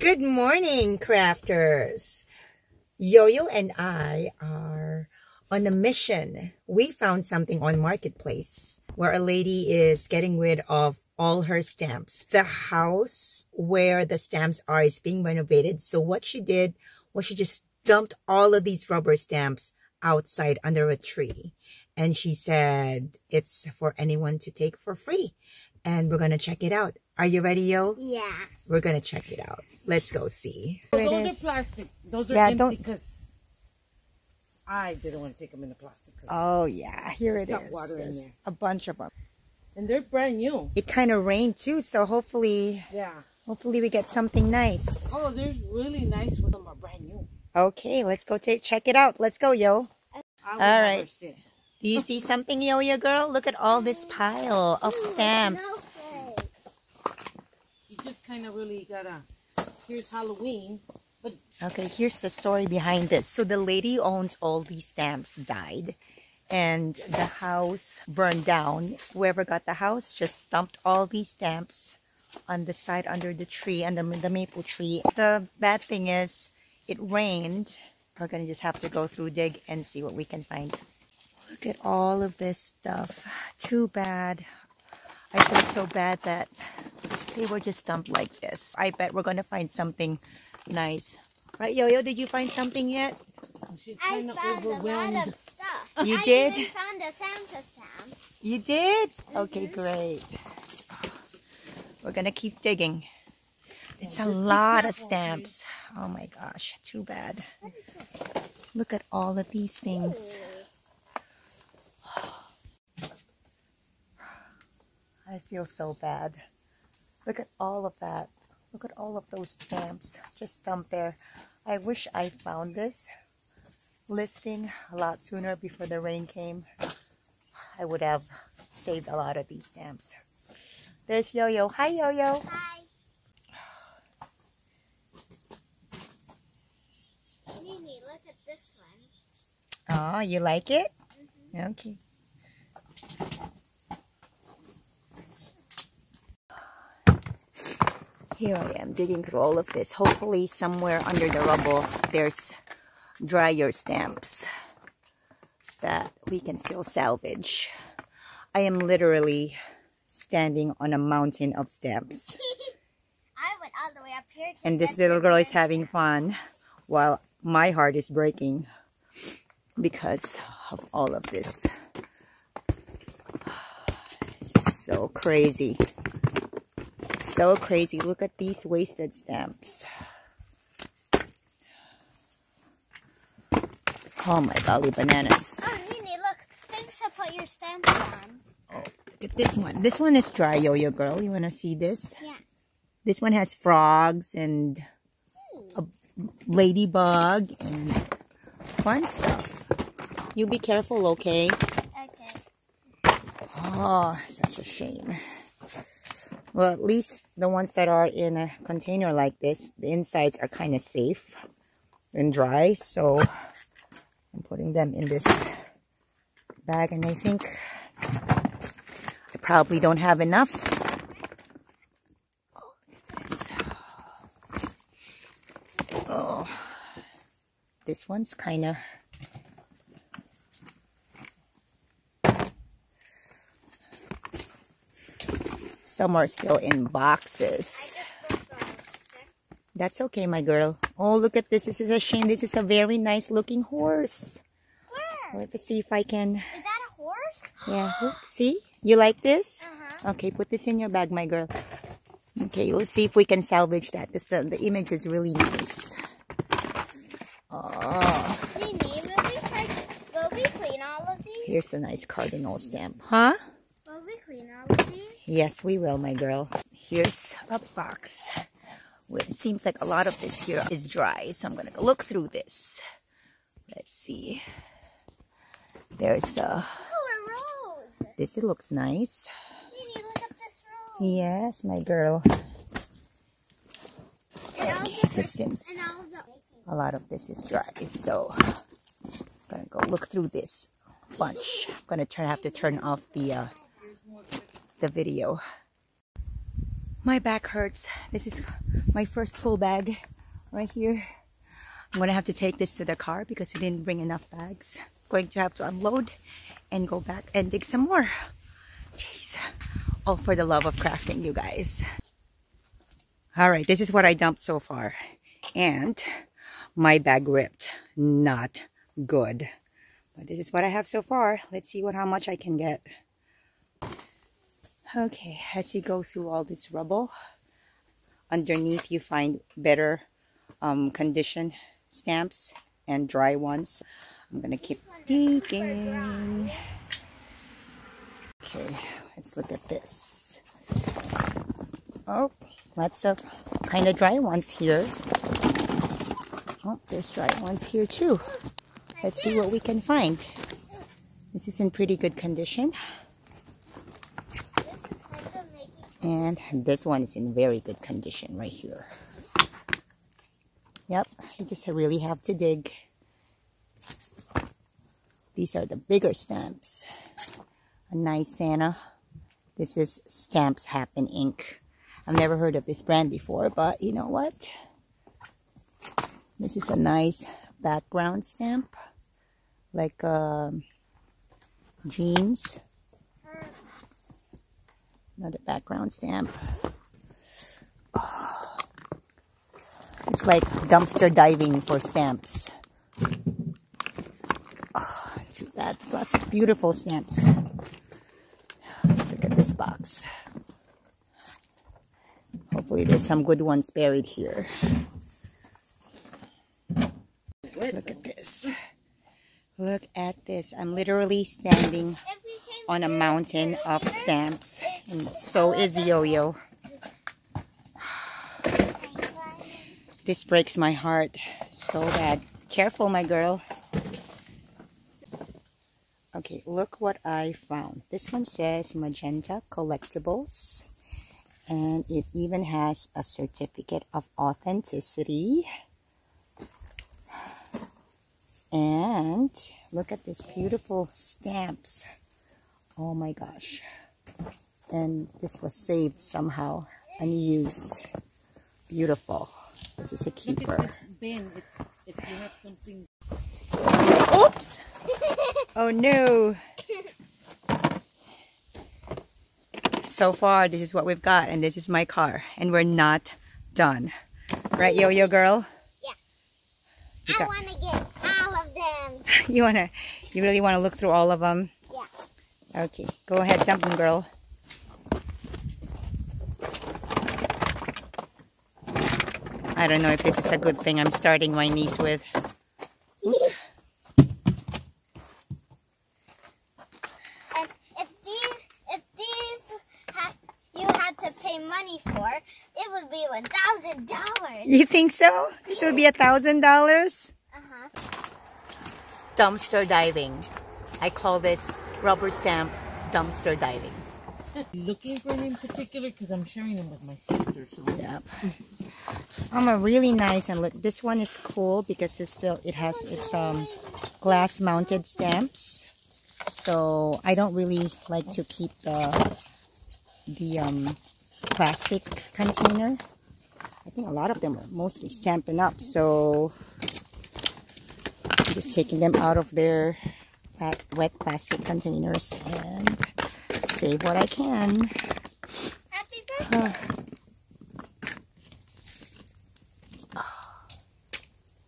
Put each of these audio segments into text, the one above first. Good morning, crafters. Yo-Yo and I are on a mission. We found something on Marketplace where a lady is getting rid of all her stamps. The house where the stamps are is being renovated. So what she did was she just dumped all of these rubber stamps outside under a tree. And she said it's for anyone to take for free. And we're going to check it out. Are you ready, Yo? Yeah. We're going to check it out. Let's go see. Those are plastic. Those are empty because I didn't want to take them in the plastic. Oh, yeah. Here it is. Water in there. A bunch of them. And they're brand new. It kind of rained too, so hopefully, yeah. Hopefully we get something nice. Oh, there's really nice with them are brand new. Okay, let's go check it out. Let's go, Yo. All right. Do you see something, Yo-Yo girl? Look at all this pile of stamps. You just kind of really gotta, here's Halloween. But okay, here's the story behind this. So the lady owns all these stamps, died, and the house burned down. Whoever got the house just dumped all these stamps on the side under the tree, under the maple tree. The bad thing is it rained. We're gonna just have to go through, dig, and see what we can find. Look at all of this stuff. Too bad. I feel so bad that they were just dumped like this. I bet we're going to find something nice. Right, Yo-Yo, did you find something yet? She's kind of overwhelmed. I found a lot of stuff. You did? I found a Santa stamp. You did? Okay, great. So, we're going to keep digging. It's a lot of stamps. Oh my gosh, too bad. Look at all of these things. I feel so bad. Look at all of that. Look at all of those stamps just dumped there. I wish I found this listing a lot sooner before the rain came. I would have saved a lot of these stamps. There's Yo-Yo. Hi, Yo-Yo. Hi. Nini, look at this one. Oh, you like it? Mm-hmm. Okay. Here I am digging through all of this. Hopefully somewhere under the rubble there's drier stamps that we can still salvage. I am literally standing on a mountain of stamps. I went all the way up here. And this little girl is having fun while my heart is breaking because of all of this. It's so crazy. So crazy. Look at these wasted stamps. Oh my golly, bananas. Oh, Nini, look. Thanks to put your stamps on. Oh, look at this one. This one is dry, Yo-Yo girl. You want to see this? Yeah. This one has frogs and a ladybug and fun stuff. You be careful, okay? Okay. Oh, such a shame. Well, at least the ones that are in a container like this, the insides are kind of safe and dry. So I'm putting them in this bag, and I think I probably don't have enough. Oh, this. Oh, this one's kind of... Some are still in boxes. That's okay, my girl. Oh, look at this. This is a shame. This is a very nice looking horse. Where? Let's see if I can... Is that a horse? Yeah. Look, see? You like this? Uh-huh. Okay, put this in your bag, my girl. Okay, let's see if we can salvage that. This, the image is really nice. Oh. Nini, will we clean all of these? Here's a nice cardinal stamp. Huh? Will we clean all of these? Yes, we will, my girl. Here's a box. It seems like a lot of this here is dry, so I'm going to look through this. Let's see. There's a... Oh, a rose! This, it looks nice. Nini, look at this rose. Yes, my girl. The Sims. A lot of this is dry, so I'm going to go look through this bunch. I'm going to have to turn off the video. My back hurts. This is my first full bag right here. I'm gonna have to take this to the car because we didn't bring enough bags. Going to have to unload and go back and dig some more. Jeez, all for the love of crafting, you guys. All right, this is what I dumped so far, and my bag ripped. Not good, but this is what I have so far. Let's see how much I can get. Okay, as you go through all this rubble, underneath you find better condition stamps and dry ones. I'm gonna keep digging. Okay, let's look at this. Oh, lots of kind of dry ones here. Oh, there's dry ones here too. Let's see what we can find. This is in pretty good condition. And this one is in very good condition right here. Yep, you just really have to dig. These are the bigger stamps. A nice Santa. This is Stamps Happen, Inc. I've never heard of this brand before, but you know what? This is a nice background stamp, like jeans. Another background stamp. Oh. It's like dumpster diving for stamps. Oh, too bad. There's lots of beautiful stamps. Let's look at this box. Hopefully there's some good ones buried here. Look at this. Look at this. I'm literally standing on a mountain of stamps, and so is Yo-Yo. This breaks my heart so bad. Careful, my girl. Okay, look what I found. This one says Magenta Collectibles, and it even has a certificate of authenticity. And look at this beautiful stamps. Oh my gosh. And this was saved somehow, unused. Beautiful. This is a keeper. If you have something. Oops! Oh no! So far, this is what we've got, and this is my car, and we're not done. Right, Yo-Yo girl? Yeah. I want to get all of them. You really want to look through all of them? Okay, go ahead, dump them, girl. I don't know if this is a good thing I'm starting my niece with. If these you had to pay money for, it would be $1,000. You think so? This would be $1,000? Uh-huh. Dumpster diving. I call this rubber stamp dumpster diving. Looking for them in particular because I'm sharing them with my sister. So yep. Some are really nice, and look, this one is cool because this still it has its glass-mounted stamps. So I don't really like to keep the plastic container. I think a lot of them are mostly Stampin' Up, so just taking them out of their wet plastic containers and save what I can. Happy birthday.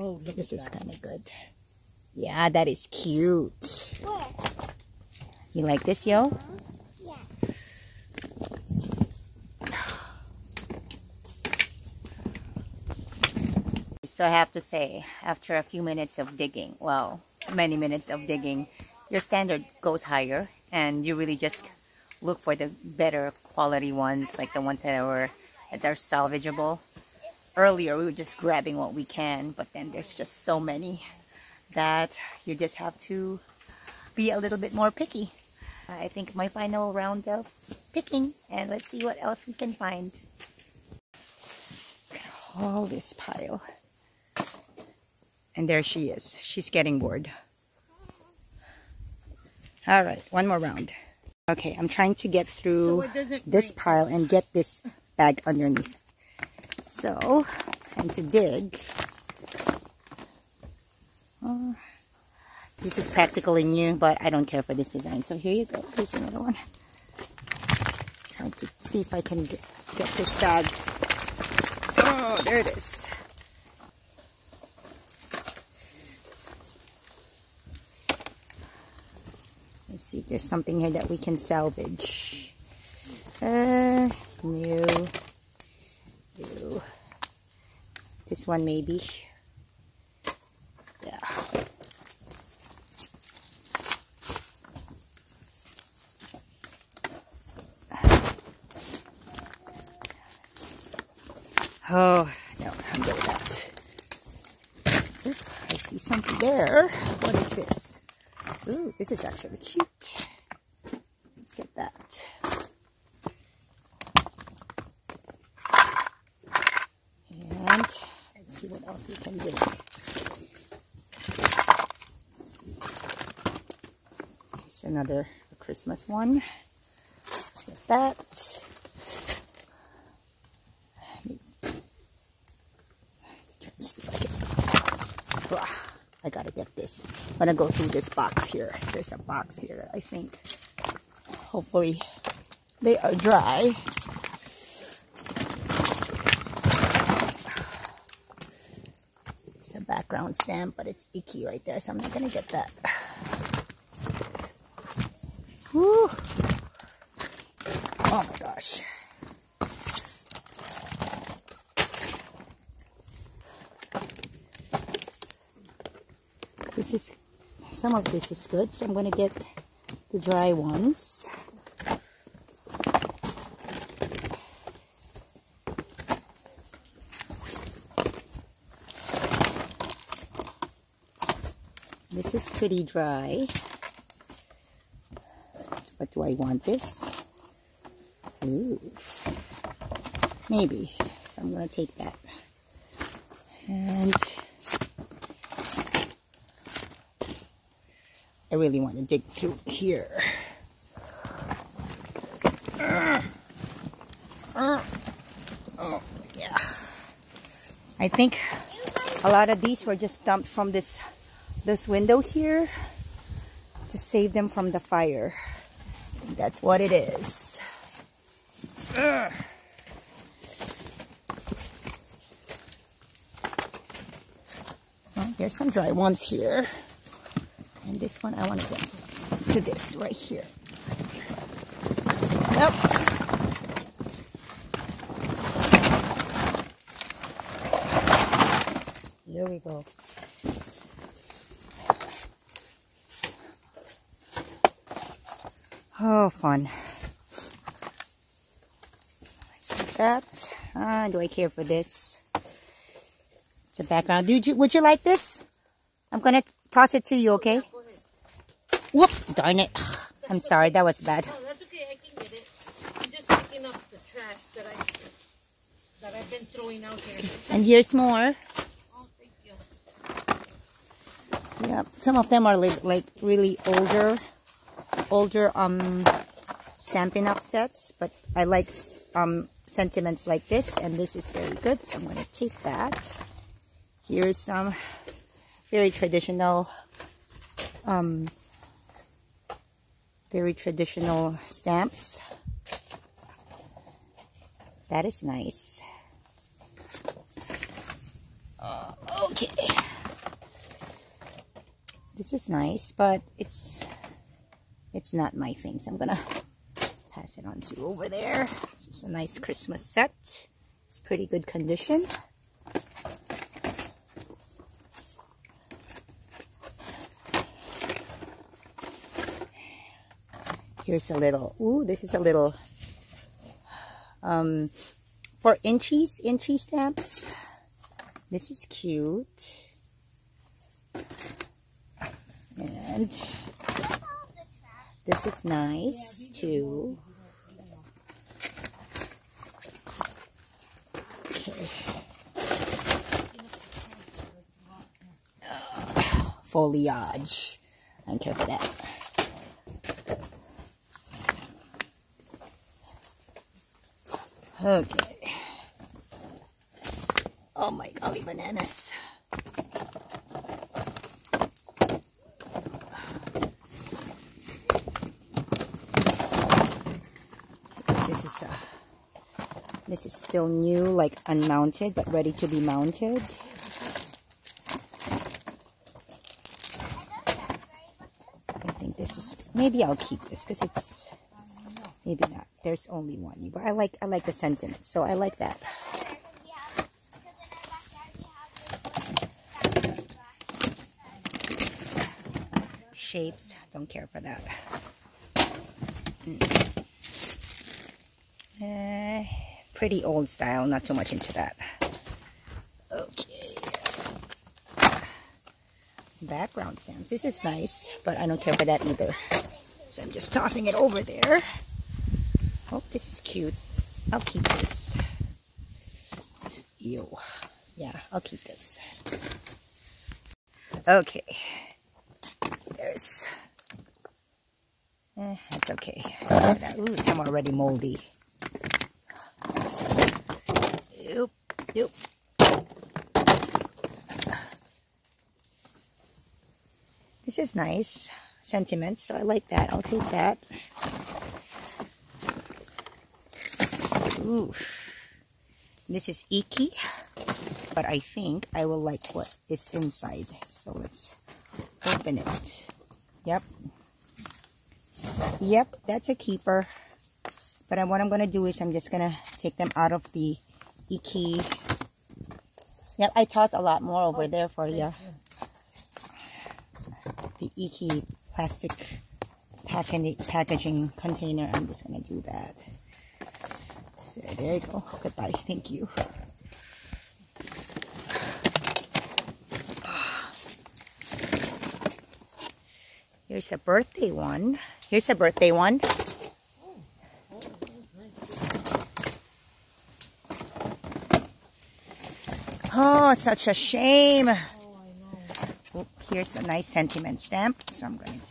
Oh, look, this is kind of good. Yeah, that is cute. What? You like this, Yo? Yeah. So I have to say, after a few minutes of digging, well, many minutes of digging, your standard goes higher, and you really just look for the better quality ones, like the ones that are salvageable. Earlier we were just grabbing what we can, but then there's just so many that you just have to be a little bit more picky. I think my final round of picking, and let's see what else we can find. Look at all this pile. And there she is. She's getting bored. All right, one more round. Okay, I'm trying to get through this pile and get this bag underneath. So, time to dig. This is practically new, but I don't care for this design. So here you go. Here's another one. Trying to see if I can get this bag. Oh, there it is. Let's see if there's something here that we can salvage. No. No. This one maybe. Oh, no, I'm good with that. Oop, I see something there. What is this? Ooh, this is actually cute. Let's get that. And let's see what else we can do. Here's another Christmas one. Let's get that. I gotta get this. I'm gonna go through this box here. There's a box here, I think. Hopefully they are dry. It's a background stamp, but it's icky right there, so I'm not gonna get that. Woo! Oh my gosh. This is, some of this is good, so I'm going to get the dry ones. This is pretty dry. But do I want this? Ooh. Maybe. So I'm going to take that. And I really want to dig through here. Oh, yeah. I think a lot of these were just dumped from this window here to save them from the fire. That's what it is. Well, there's some dry ones here. And this one, I want to go to this right here. Nope. There we go. Oh, fun. Let's take that. Do I care for this? It's a background. Would you like this? I'm going to toss it to you, okay? Whoops, darn it. I'm sorry, that was bad. No, that's okay, I can get it. I'm just picking up the trash that I've been throwing out here. And here's more. Oh, thank you. Yeah, some of them are like really older Stampin' Up sets, but I like sentiments like this, and this is very good, so I'm going to take that. Here's some very traditional stamps. That is nice. Okay. This is nice, but it's not my thing, so I'm gonna pass it on to over there. This is a nice Christmas set. It's pretty good condition. Here's a little, ooh, this is a little, for inchy stamps. This is cute. And this is nice too. Okay. Foliage. I don't care for that. Okay. Oh my golly bananas. This is still new, like unmounted, but ready to be mounted. I think this is, maybe I'll keep this because it's, maybe not. There's only one, but I like the sentiment, so I like that. Shapes, don't care for that. Pretty old style, not so much into that. Okay. Background stamps. This is nice, but I don't care for that either. So I'm just tossing it over there. Oh, this is cute. I'll keep this. Ew. Yeah, I'll keep this. Okay. There's... that's okay. Ooh, some are already moldy. Nope. This is nice sentiments, so I like that. I'll take that. Ooh, this is icky, but I think I will like what is inside. So let's open it. Yep. Yep, that's a keeper. But what I'm gonna do is I'm just gonna take them out of the icky. Yep, I toss a lot more over there for you. The icky plastic packaging container. I'm just gonna do that. So there you go. Goodbye. Thank you. Here's a birthday one. Here's a birthday one. Oh, such a shame. Oh, I know. Oop, here's a nice sentiment stamp, so I'm going to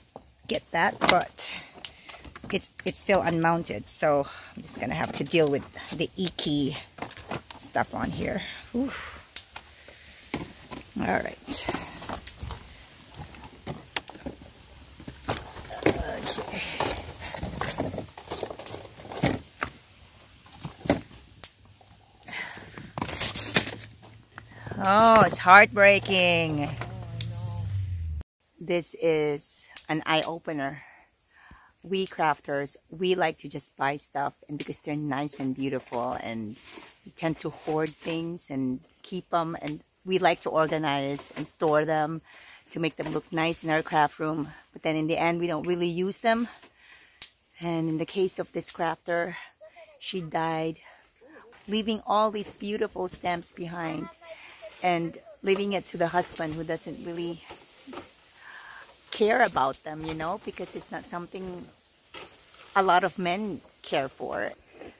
get that, but it's still unmounted, so I'm just going to have to deal with the icky stuff on here. Oof. All right. Okay. Oh, it's heartbreaking. Oh, I know. This is an eye-opener. We crafters, we like to just buy stuff, and because they're nice and beautiful, and we tend to hoard things and keep them, and we like to organize and store them to make them look nice in our craft room. But then in the end, we don't really use them. And in the case of this crafter, she died, leaving all these beautiful stamps behind. And leaving it to the husband who doesn't really care about them, you know, because it's not something a lot of men care for.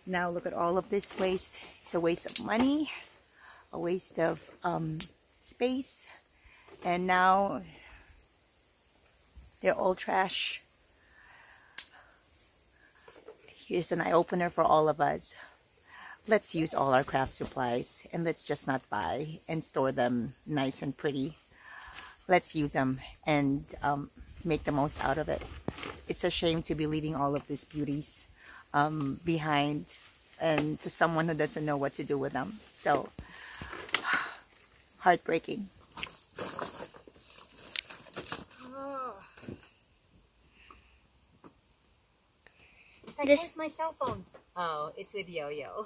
Now look at all of this waste. It's a waste of money, a waste of space, and now they're all trash. Here's an eye-opener for all of us. Let's use all our craft supplies, and let's just not buy and store them nice and pretty. Let's use them and make the most out of it. It's a shame to be leaving all of these beauties behind and to someone who doesn't know what to do with them. So, heartbreaking. It's like, here's my cell phone. Oh, it's with Yo-Yo.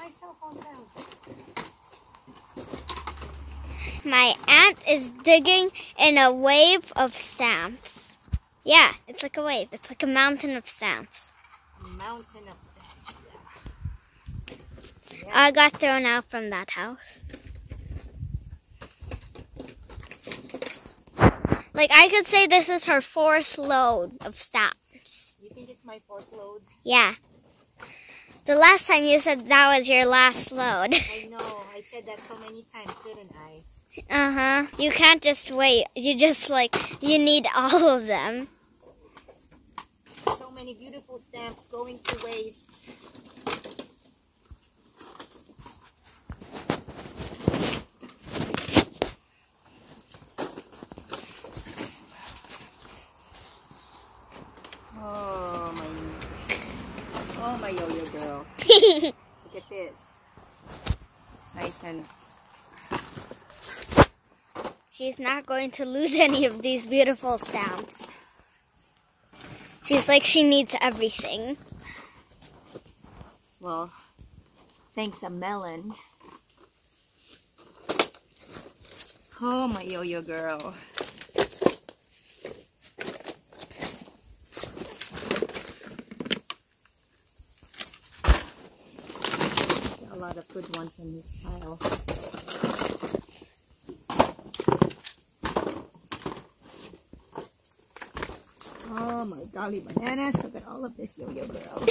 My cell phone fell. My aunt is digging in a wave of stamps. Yeah, it's like a wave. It's like a mountain of stamps. A mountain of stamps, yeah. I got thrown out from that house. Like, I could say this is her fourth load of stamps. You think it's my fourth load? Yeah. The last time you said that was your last load. I know. I said that so many times, didn't I? Uh-huh. You can't just wait. You just, like, you need all of them. So many beautiful stamps going to waste. Oh, my yo-yo girl. Look at this. It's nice and... She's not going to lose any of these beautiful stamps. She's like, she needs everything. Well, thanks a melon. Oh, my yo-yo girl. There's a lot of good ones in this pile. Oh, my dolly bananas. Look at all of this yo-yo girl.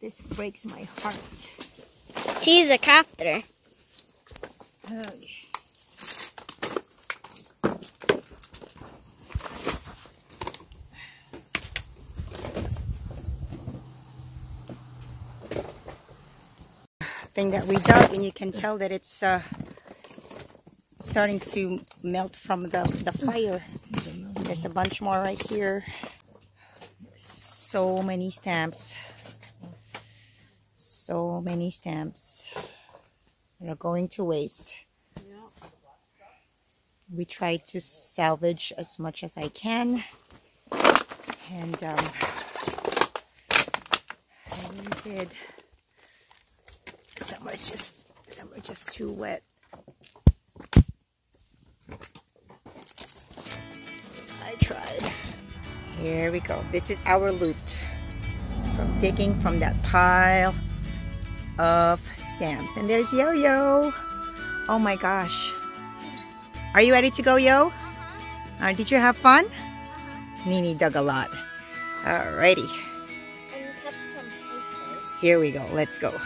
This breaks my heart. She's a crafter. Okay. Thing that we dug, and you can tell that it's starting to melt from the fire. There's a bunch more right here. So many stamps. So many stamps that are going to waste. We try to salvage as much as I can, and I really did. Some are just too wet. I tried. Here we go. This is our loot from digging from that pile of stamps. And there's Yo-Yo. Oh my gosh. Are you ready to go, Yo? Did you have fun? Nini dug a lot. Alrighty. And we kept some pieces. Here we go. Let's go.